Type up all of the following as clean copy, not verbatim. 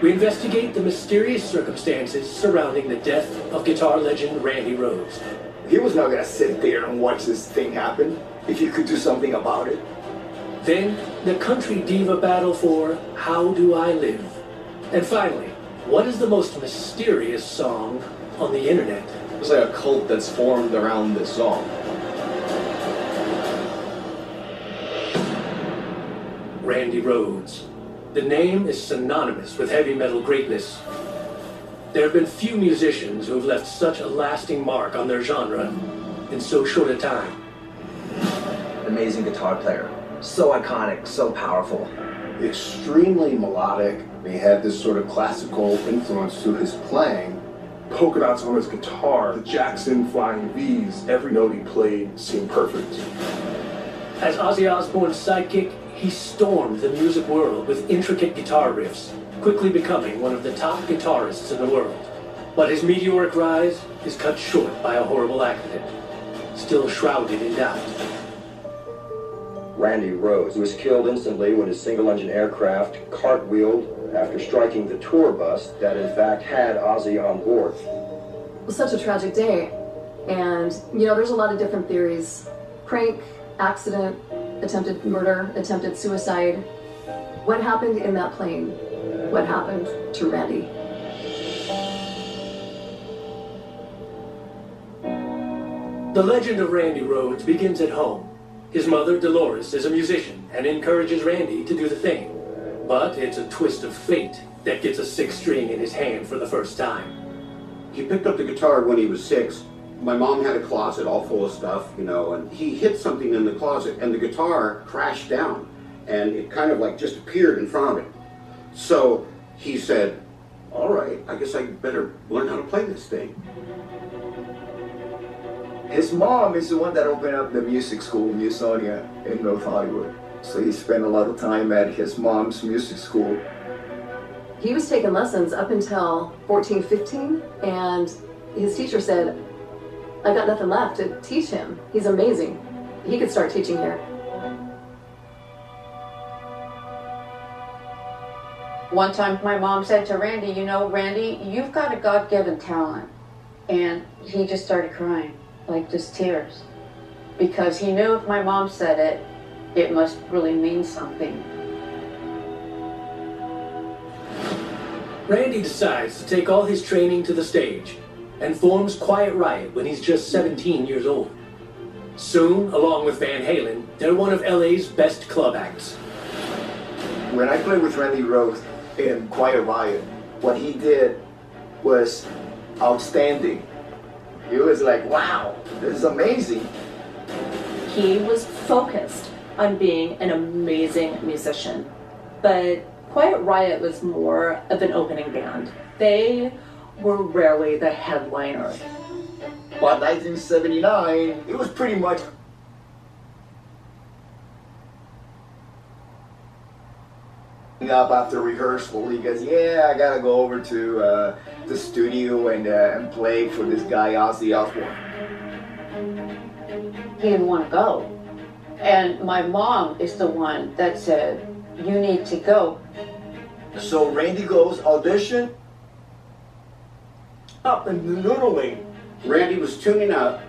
We investigate the mysterious circumstances surrounding the death of guitar legend Randy Rhoads. He was not going to sit there and watch this thing happen if you could do something about it. Then, the country diva battle for How Do I Live? And finally, what is the most mysterious song on the internet? It's like a cult that's formed around this song. Randy Rhoads. The name is synonymous with heavy metal greatness. There have been few musicians who have left such a lasting mark on their genre in so short a time. Amazing guitar player. So iconic, so powerful. Extremely melodic. He had this sort of classical influence to his playing. Polka dots on his guitar, the Jackson Flying V's, every note he played seemed perfect. As Ozzy Osbourne's sidekick, he stormed the music world with intricate guitar riffs, quickly becoming one of the top guitarists in the world. But his meteoric rise is cut short by a horrible accident, still shrouded in doubt. Randy Rhoads was killed instantly when his single-engine aircraft cartwheeled after striking the tour bus that in fact had Ozzy on board. It was such a tragic day, and you know, there's a lot of different theories. Prank, accident, attempted murder, attempted suicide. What happened in that plane? What happened to Randy? The legend of Randy Rhoads begins at home. His mother, Dolores, is a musician and encourages Randy to do the thing. But it's a twist of fate that gets a sixth string in his hand for the first time. He picked up the guitar when he was 6. My mom had a closet all full of stuff, you know, and he hit something in the closet and the guitar crashed down and it kind of like just appeared in front of it. So he said, all right, I guess I better learn how to play this thing. His mom is the one that opened up the music school, Musonia, in North Hollywood. So he spent a lot of time at his mom's music school. He was taking lessons up until 14, 15, and his teacher said, I've got nothing left to teach him. He's amazing. He could start teaching here. One time my mom said to Randy, you know, Randy, you've got a God-given talent. And he just started crying, like just tears. Because he knew if my mom said it, it must really mean something. Randy decides to take all his training to the stage and forms Quiet Riot when he's just 17 years old. Soon, along with Van Halen, they're one of LA's best club acts. When I played with Randy Rhoads in Quiet Riot, what he did was outstanding. It was like, wow, this is amazing. He was focused on being an amazing musician, but Quiet Riot was more of an opening band. They were rarely the headliner. By 1979, it was pretty much... up after rehearsal, he goes, yeah, I gotta go over to the studio and play for this guy, Ozzy Osbourne. He didn't want to go. And my mom is the one that said, you need to go. So Randy goes audition, up and noodling. Randy was tuning up,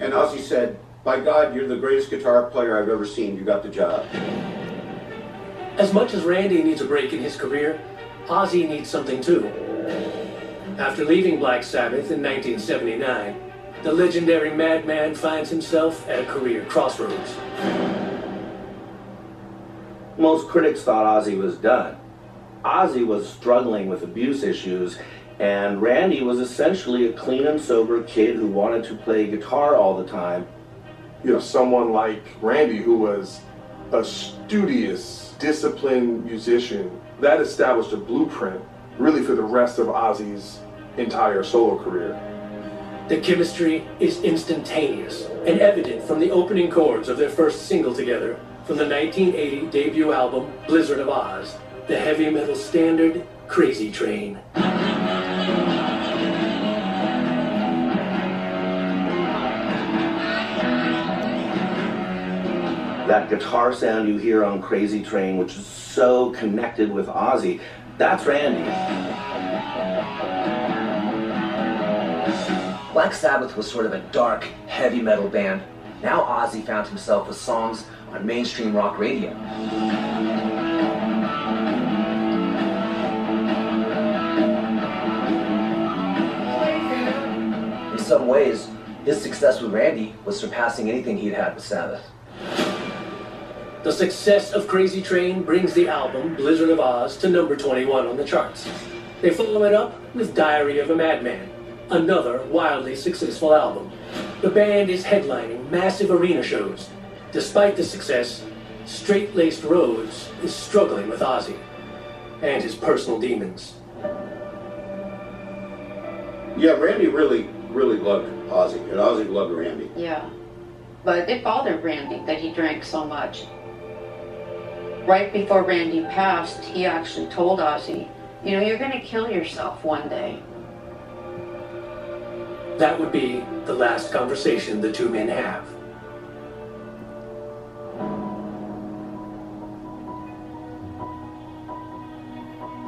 and Ozzy said, by God, you're the greatest guitar player I've ever seen. You got the job. As much as Randy needs a break in his career, Ozzy needs something too. After leaving Black Sabbath in 1979, the legendary Madman finds himself at a career crossroads. Most critics thought Ozzy was done. Ozzy was struggling with abuse issues, and Randy was essentially a clean and sober kid who wanted to play guitar all the time. You know, someone like Randy, who was a studious, disciplined musician, that established a blueprint really for the rest of Ozzy's entire solo career. The chemistry is instantaneous and evident from the opening chords of their first single together from the 1980 debut album Blizzard of Ozz, the heavy metal standard Crazy Train. That guitar sound you hear on Crazy Train, which is so connected with Ozzy, That's Randy. Black Sabbath was sort of a dark, heavy metal band. Now Ozzy found himself with songs on mainstream rock radio. In some ways, his success with Randy was surpassing anything he'd had with Sabbath. The success of Crazy Train brings the album Blizzard of Ozz to number 21 on the charts. They follow it up with Diary of a Madman, another wildly successful album. The band is headlining massive arena shows. Despite the success, straight-laced Rhoads is struggling with Ozzy and his personal demons. Yeah, Randy really loved Ozzy, and Ozzy loved Randy. Yeah, but it bothered Randy that he drank so much. Right before Randy passed, he actually told Ozzy, you know, you're going to kill yourself one day. That would be the last conversation the two men have.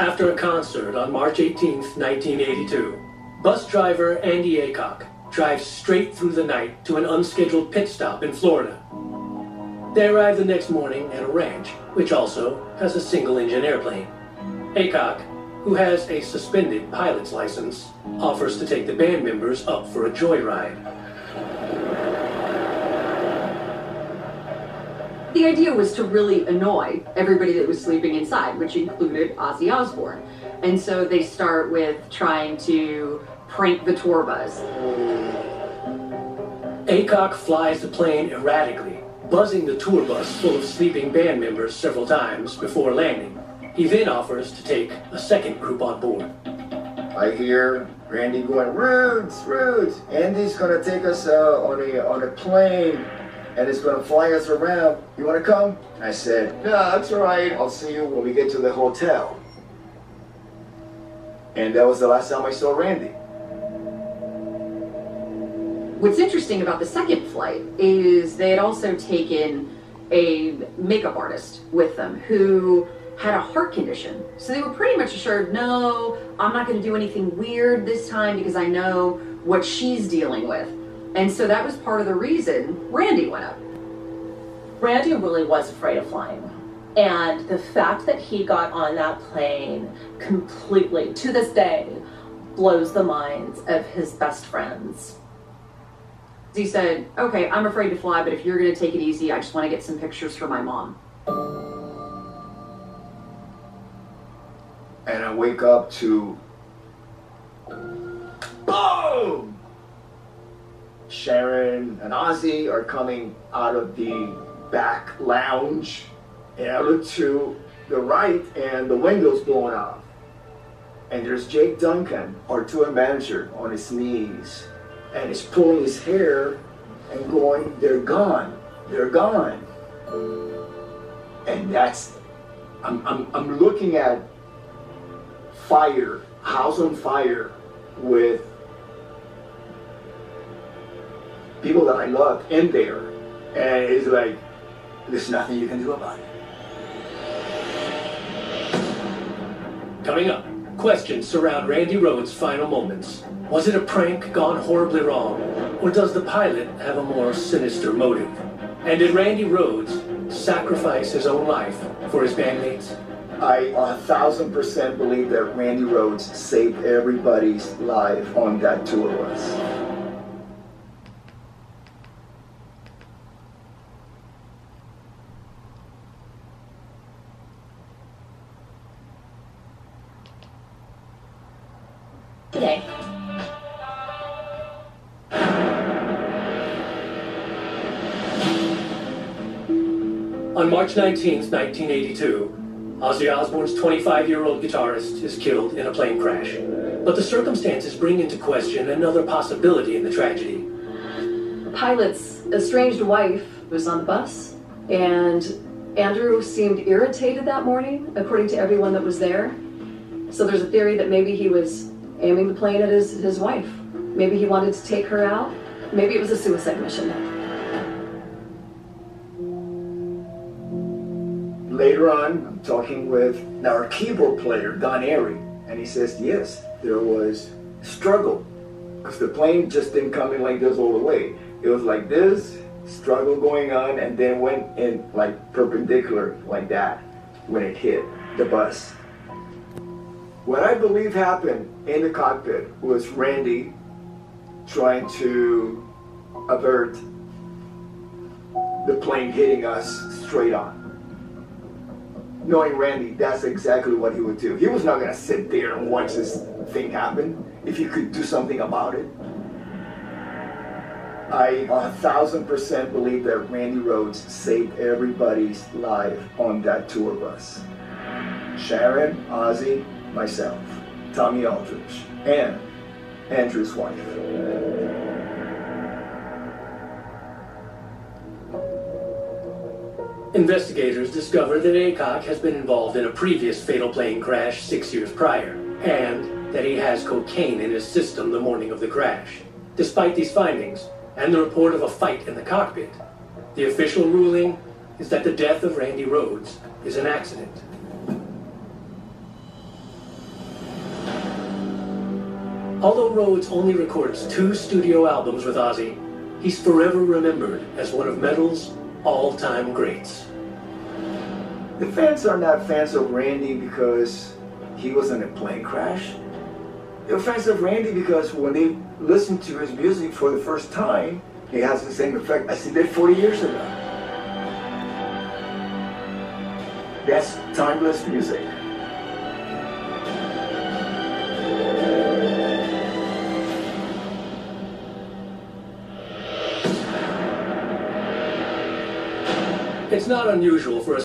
After a concert on March 18th, 1982, bus driver Andy Aycock drives straight through the night to an unscheduled pit stop in Florida. They arrive the next morning at a ranch, which also has a single-engine airplane. Aycock, who has a suspended pilot's license, offers to take the band members up for a joyride. The idea was to really annoy everybody that was sleeping inside, which included Ozzy Osbourne. And so they start with trying to prank the tour bus. Aycock flies the plane erratically, buzzing the tour bus full of sleeping band members several times before landing. He then offers to take a second group on board. I hear Randy going, "Rhoads, Rhoads! Andy's gonna take us on a plane, and it's gonna fly us around. You wanna come?" And I said, "No, that's all right. I'll see you when we get to the hotel." And that was the last time I saw Randy. What's interesting about the second flight is they had also taken a makeup artist with them who had a heart condition. So they were pretty much assured, no, I'm not gonna do anything weird this time because I know what she's dealing with. And so that was part of the reason Randy went up. Randy really was afraid of flying. And the fact that he got on that plane completely, to this day, blows the minds of his best friends. He said, okay, I'm afraid to fly, but if you're gonna take it easy, I just wanna get some pictures for my mom. And I wake up to boom! Sharon and Ozzy are coming out of the back lounge, and I look to the right and the window's blown off. And there's Jake Duncan, our tour manager, on his knees, and he's pulling his hair and going, "They're gone, they're gone." And that's, I'm looking at fire, house on fire, with people that I love in there, and it's like, there's nothing you can do about it. Coming up, questions surround Randy Rhoads' final moments. Was it a prank gone horribly wrong, or does the pilot have a more sinister motive? And did Randy Rhoads sacrifice his own life for his bandmates? I 1,000% believe that Randy Rhoads saved everybody's life on that tour bus. Today. On March 19th, 1982, Ozzy Osbourne's 25-year-old guitarist is killed in a plane crash. But the circumstances bring into question another possibility in the tragedy. The pilot's estranged wife was on the bus, and Andrew seemed irritated that morning, according to everyone that was there. So there's a theory that maybe he was aiming the plane at his wife. Maybe he wanted to take her out. Maybe it was a suicide mission. Later on, I'm talking with now our keyboard player, Don Airy, and he says, yes, there was struggle, because the plane just didn't come in like this all the way. It was like this, struggle going on, and then went in like perpendicular, like that, when it hit the bus. What I believe happened in the cockpit was Randy trying to avert the plane hitting us straight on. Knowing Randy, that's exactly what he would do. He was not gonna sit there and watch this thing happen if he could do something about it. I 1,000% believe that Randy Rhoads saved everybody's life on that tour bus. Sharon, Ozzy, myself, Tommy Aldridge, and Andrew's wife. Investigators discover that Aycock has been involved in a previous fatal plane crash 6 years prior, and that he has cocaine in his system the morning of the crash. Despite these findings, and the report of a fight in the cockpit, the official ruling is that the death of Randy Rhoads is an accident. Although Rhoads only records 2 studio albums with Ozzy, he's forever remembered as one of metal's all-time greats. The fans are not fans of Randy because he was in a plane crash. They're fans of Randy because when they listen to his music for the first time, it has the same effect as it did 40 years ago. That's timeless music. It's not unusual for us.